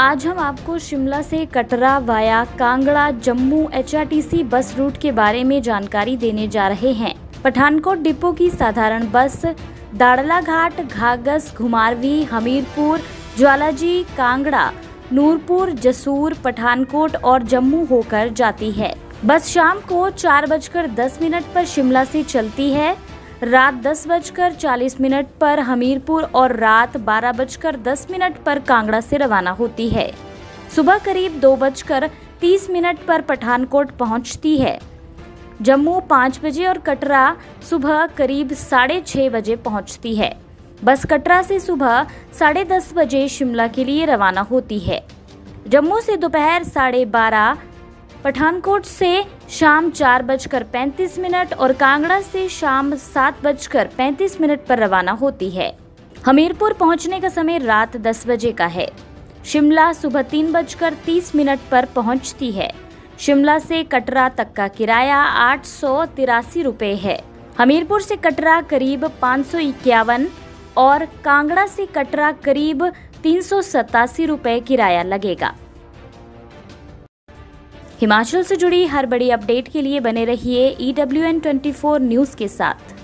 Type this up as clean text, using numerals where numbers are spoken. आज हम आपको शिमला से Katra via Kangra Jammu HRTC bus route के बारे में जानकारी देने जा रहे हैं। पठानकोट डिपो की साधारण बस दाड़लाघाट, घागस, घुमारवी, हमीरपुर, ज्वालाजी, कांगड़ा, नूरपुर, जसूर, पठानकोट और जम्मू होकर जाती है। बस शाम को 4:10 पर शिमला से चलती है, रात 10:40 पर हमीरपुर और रात 12:10 पर कांगड़ा से रवाना होती है। सुबह करीब 2:30 पर पठानकोट पहुंचती है। जम्मू 5 बजे और कटरा सुबह करीब 6:30 बजे पहुंचती है। बस कटरा से सुबह 10:30 बजे शिमला के लिए रवाना होती है। जम्मू से दोपहर 12:30, पठानकोट से शाम 4:35 और कांगड़ा से शाम 7:35 पर रवाना होती है। हमीरपुर पहुंचने का समय रात 10 बजे का है। शिमला सुबह 3:30 पर पहुंचती है। शिमला से कटरा तक का किराया 883 रुपये है। हमीरपुर से कटरा करीब 551 और कांगड़ा से कटरा करीब 387 रुपये किराया लगेगा। हिमाचल से जुड़ी हर बड़ी अपडेट के लिए बने रहिए EWN 24 न्यूज़ के साथ।